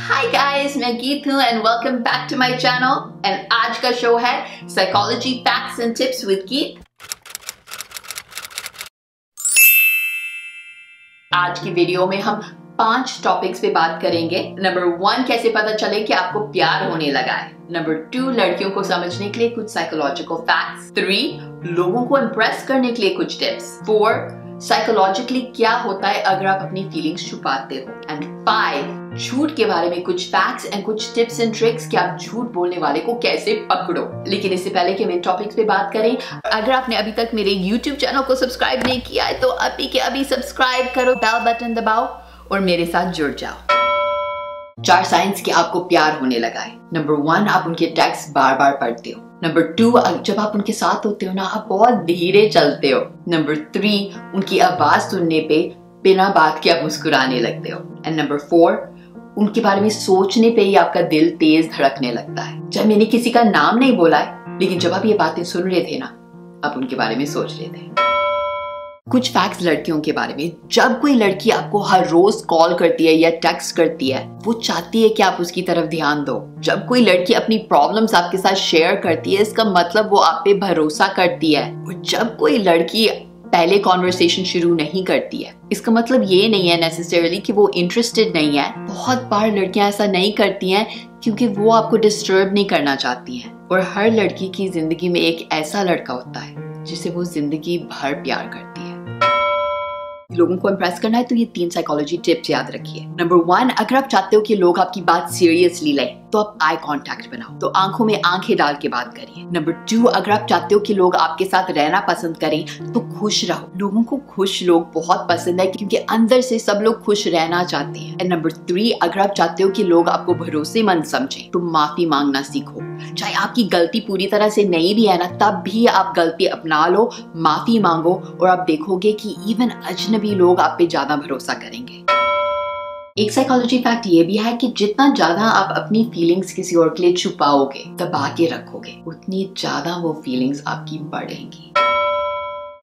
Hi guys, मैं गीत हूँ and welcome back to my channel. And आज का शो है psychology facts and tips with Geet. आज की वीडियो में हम 5 टॉपिक्स पे बात करेंगे। नंबर 1, कैसे पता चले कि आपको प्यार होने लगा है। नंबर 2, लड़कियों को समझने के लिए कुछ साइकोलॉजिकल फैक्ट्स। 3, लोगों को इम्प्रेस करने के लिए कुछ टिप्स। 4, साइकोलॉजिकली क्या होता है अगर आप अपनी फीलिंग्स छुपाते हो। एंड 5, झूठ के बारे में कुछ फैक्ट्स एंड कुछ टिप्स एंड ट्रिक्स कि आप झूठ बोलने वाले को कैसे पकड़ो। लेकिन इससे पहले कि हम इन टॉपिक्स पे बात करें, अगर आपने अभी तक मेरे YouTube चैनल को सब्सक्राइब नहीं किया है तो अभी के अभी सब्सक्राइब करो, बेल बटन दबाओ और मेरे साथ जुड़ जाओ। 4 साइंस कि आपको प्यार होने लगा है। नंबर 1, आप उनके टेक्स्ट बार बार पढ़ते हो। नंबर 2, जब आप उनके साथ होते हो ना, आप बहुत धीरे चलते हो। नंबर 3, उनकी आवाज सुनने पे बिना बात के आप मुस्कुराने लगते हो। एंड नंबर 4, उनके बारे में सोचने पे ही आपका दिल तेज धड़कने लगता है। जब मैंने किसी का नाम नहीं बोला है, लेकिन जब आप ये बातें सुन रहे थे ना, आप उनके बारे में सोच रहे थे। कुछ फैक्ट्स लड़कियों के बारे में। जब कोई लड़की आपको हर रोज कॉल करती है या टेक्स्ट करती है, वो चाहती है कि आप उसकी तरफ ध्यान दो। जब कोई लड़की अपनी प्रॉब्लम्स आपके साथ शेयर करती है, इसका मतलब वो आप पे भरोसा करती है। और जब कोई लड़की पहले कॉन्वर्सेशन शुरू नहीं करती है, इसका मतलब ये नहीं है नेसेसरली कि वो इंटरेस्टेड नहीं है। बहुत बार लड़कियां ऐसा नहीं करती हैं क्योंकि वो आपको डिस्टर्ब नहीं करना चाहती हैं। और हर लड़की की जिंदगी में एक ऐसा लड़का होता है जिसे वो जिंदगी भर प्यार करती है। लोगों को इम्प्रेस करना है तो ये 3 साइकोलॉजी टिप्स याद रखिए। नंबर 1, अगर आप चाहते हो कि लोग आपकी बात सीरियसली लें तो आप आई कांटेक्ट बनाओ, तो आंखों में आंखें डाल के बात करिए। नंबर 2, अगर आप चाहते हो कि लोग आपके साथ रहना पसंद करें तो खुश रहो। लोगों को खुश लोग बहुत पसंद है क्योंकि अंदर से सब लोग खुश रहना चाहते हैं। नंबर 3, अगर आप चाहते हो कि लोग आपको भरोसेमंद समझें तो माफी मांगना सीखो। चाहे आपकी गलती पूरी तरह से नहीं भी है ना, तब भी आप गलती अपना लो, माफी मांगो और आप देखोगे कि इवन अजनबी लोग आप पे ज्यादा भरोसा करेंगे। एक साइकोलॉजी फैक्ट ये भी है कि जितना ज्यादा आप अपनी फीलिंग्स किसी और के लिए छुपाओगे, दबा के रखोगे, उतनी ज्यादा वो फीलिंग्स आपकी बढ़ेंगी।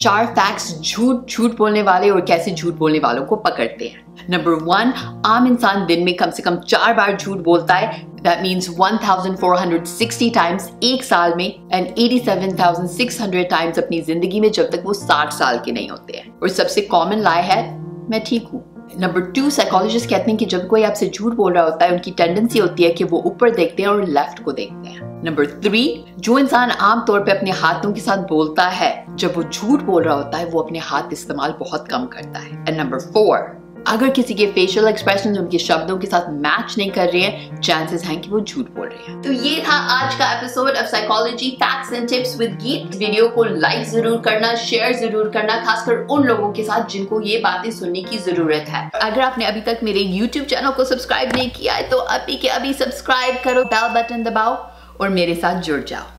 4 फैक्ट्स झूठ बोलने वाले और कैसे झूठ बोलने वालों को पकड़ते हैं। नंबर 1, आम इंसान दिन में कम से कम 4 बार झूठ बोलता है। That means 1460 times एक साल में and 87,600 times अपनी जिंदगी में, जब तक वो 60 साल के नहीं होते हैं। और सबसे कॉमन लाई है मैं ठीक हूँ। नंबर 2, साइकोलॉजिस्ट कहते हैं कि जब कोई आपसे झूठ बोल रहा होता है, उनकी टेंडेंसी होती है कि वो ऊपर देखते हैं और लेफ्ट को देखते हैं। नंबर 3, जो इंसान आमतौर पे अपने हाथों के साथ बोलता है, जब वो झूठ बोल रहा होता है, वो अपने हाथ इस्तेमाल बहुत कम करता है। एंड नंबर 4, अगर किसी के फेशियल एक्सप्रेशन उनके शब्दों के साथ मैच नहीं कर रहे हैं, चांसेस हैं कि वो झूठ बोल रहे हैं। तो ये था आज का episode of psychology facts and tips with Geet. Video को लाइक जरूर करना, शेयर जरूर करना, खासकर उन लोगों के साथ जिनको ये बातें सुनने की जरूरत है। अगर आपने अभी तक मेरे YouTube चैनल को सब्सक्राइब नहीं किया है तो अभी के अभी सब्सक्राइब करो, बेल बटन दबाओ और मेरे साथ जुड़ जाओ।